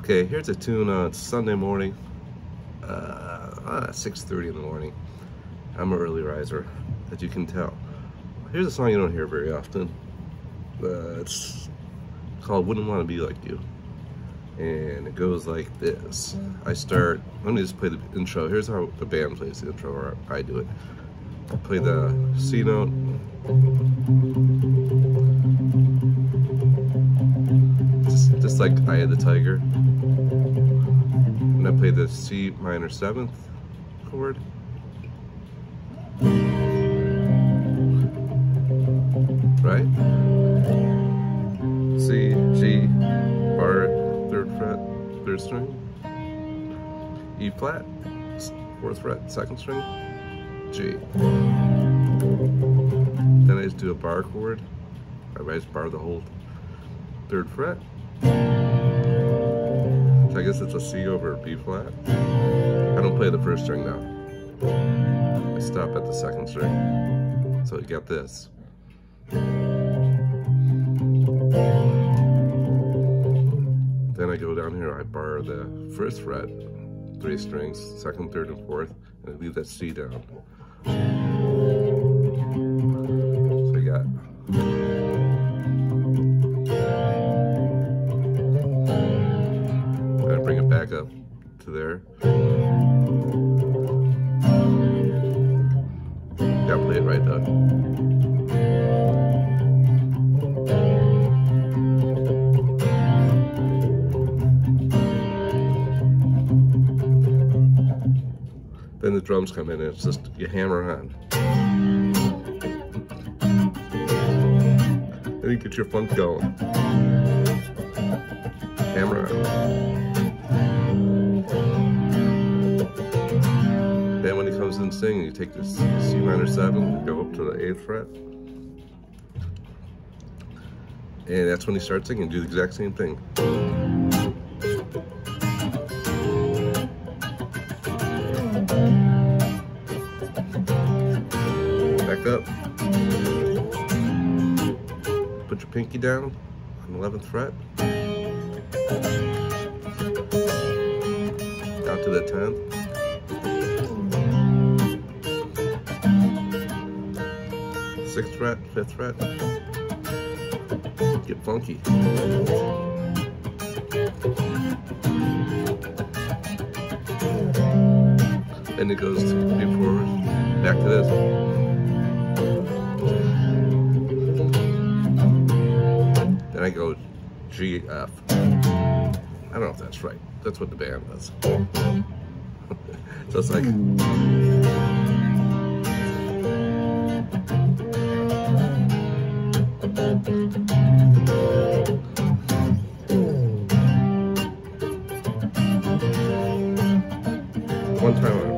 Okay, here's a tune on Sunday morning, 6:30 in the morning. I'm an early riser, as you can tell. Here's a song you don't hear very often. It's called Wouldn't Want To Be Like You. And it goes like this. Let me just play the intro. Here's how the band plays the intro, or I do it. I play the C note. Just like Eye of the Tiger. And I play the C minor 7th chord. Right? C, G, bar, 3rd fret, 3rd string. E flat, 4th fret, 2nd string. G. Then I just do a bar chord. I just bar the whole 3rd fret. So I guess it's a C over B flat. I don't play the 1st string now. I stop at the 2nd string. So you got this. Then I go down here, I bar the 1st fret, 3 strings, 2nd, 3rd, and 4th, and I leave that C down. So I got. I bring it back up to there. Gotta play it right, Doug. Then the drums come in and it's just, you hammer on. Then you get your funk going. Hammer on. Then when he comes in singing, you take this C minor 7, go up to the 8th fret. And that's when he starts singing, do the exact same thing. Back up. Put your pinky down on the 11th fret. Out to the 10th. 6th fret, 5th fret. Get funky. And it goes forward, back to this. Then I go G, F. I don't know if that's right. That's what the band does. So it's like. One time.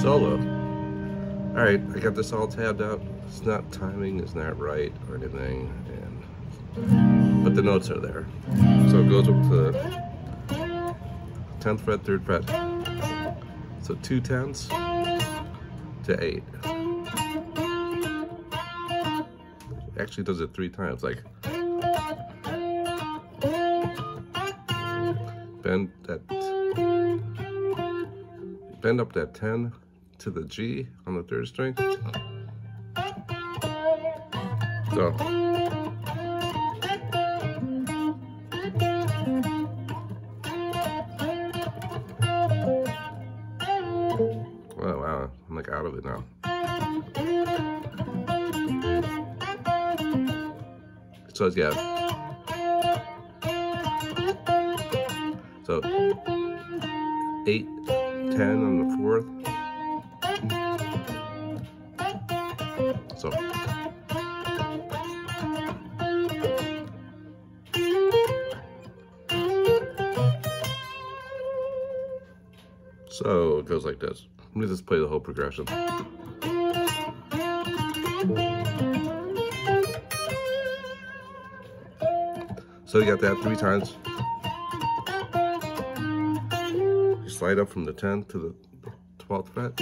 Solo. Alright, I got this all tabbed out. It's not timing, it's not right or anything, but the notes are there. So it goes up to the 10th fret, 3rd fret. So 2 tenths to 8. It actually does it 3 times, like bend up that 10 to the G on the 3rd string. So. Oh wow, I'm like out of it now. So it's got. So 8, 10 on the 4th. So. So it goes like this. Let me just play the whole progression. So you got that 3 times. You slide up from the 10th to the 12th fret.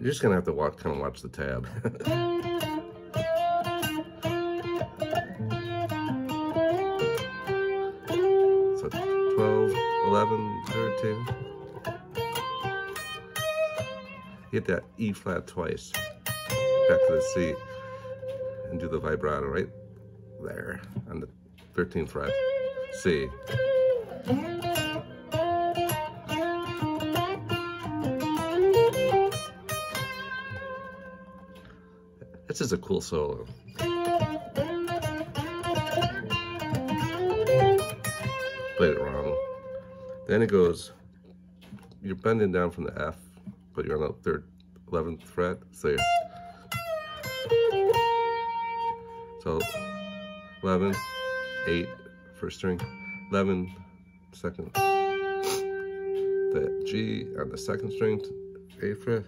You're just gonna have to watch the tab. So 12, 11, 13. Hit that E flat twice. Back to the C. And do the vibrato right there on the 13th fret. C. This is a cool solo. Played it wrong. Then it goes, you're bending down from the F, but you're on the 11th fret. So 11, 8, first string, 11, second. The G on the second string, 8th fret.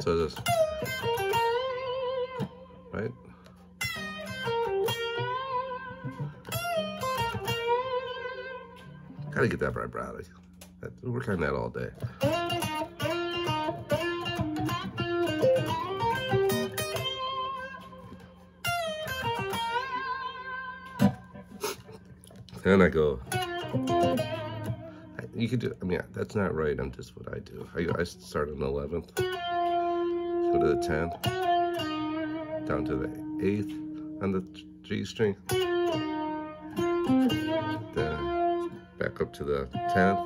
So this. Right? Gotta get that vibrato. We'll work on that all day. Then I go. You could do, I mean, that's not right. I'm just what I do. I start on the 11th. Go to the 10th, down to the 8th on the G string, then back up to the 10th,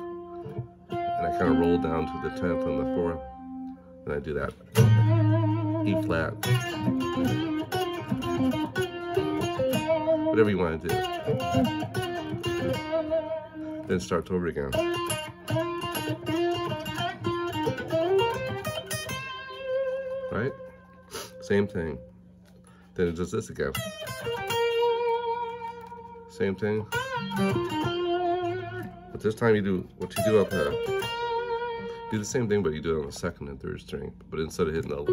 and I kind of roll down to the 10th on the 4th, and I do that E flat, whatever you want to do, then start over again. Right? Same thing. Then it does this again. Same thing. But this time you do what you do up here. Do the same thing, but you do it on the 2nd and 3rd string. But instead of hitting the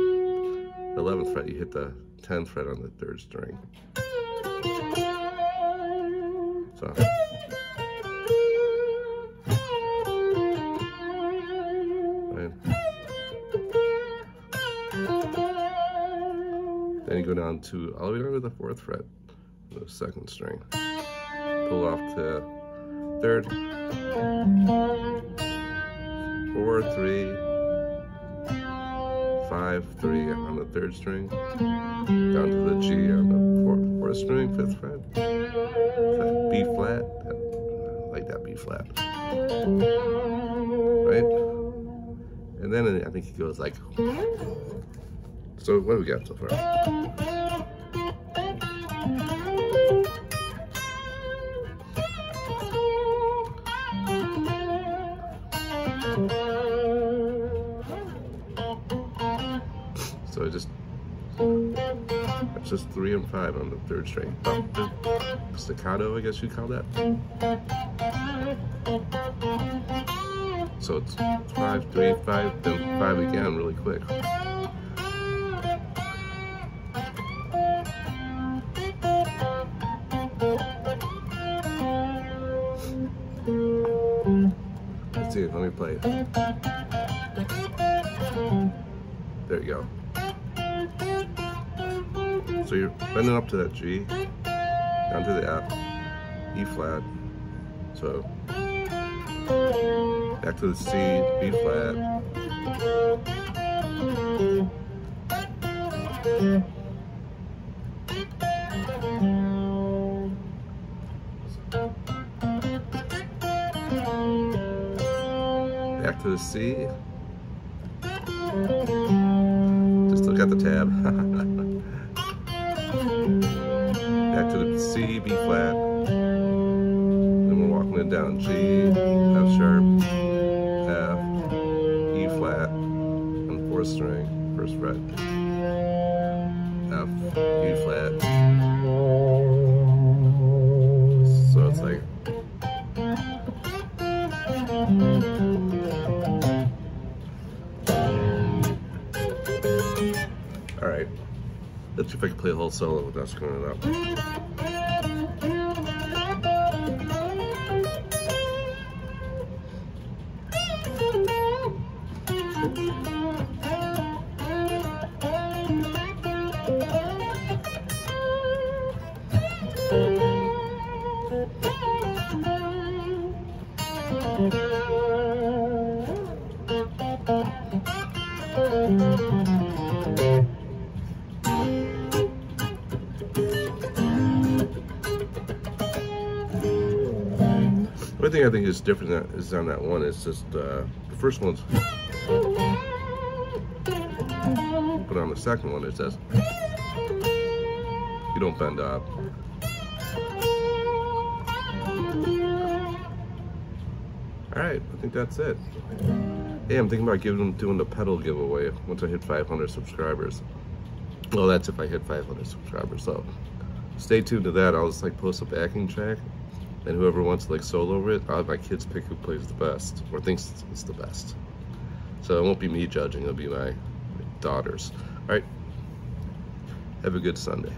11th fret, you hit the 10th fret on the 3rd string. So. Then you go down to all the way down to the 4th fret, the 2nd string. Pull off to 3rd, 4, 3, 5, 3 on the 3rd string. Down to the G on the 4th string, 5th fret. To B flat, I like that B flat, right? And then I think he goes like. So what do we got so far? So it's just 3 and 5 on the 3rd string. Staccato, I guess you'd call that. So it's 5, 3, 5, then 5 again, really quick. Let me play it. There you go. So you're bending up to that G, down to the F, E flat. So back to the C, B flat. Back to the C. Just look at the tab. Back to the C, B flat. Then we're walking it down. G, F sharp, F, E flat, and 4th string, 1st fret. F, E flat. if I could play a whole solo without screwing it up. One thing I think is different is on that one, it's just the first one's, but on the second one it says, you don't bend up. Alright, I think that's it. Hey, I'm thinking about doing the pedal giveaway once I hit 500 subscribers. Well, that's if I hit 500 subscribers, so stay tuned to that. I'll just like post a backing track, and whoever wants to like solo over it, I'll have my kids pick who plays the best, or thinks it's the best. So it won't be me judging, it'll be my daughters. Alright, have a good Sunday.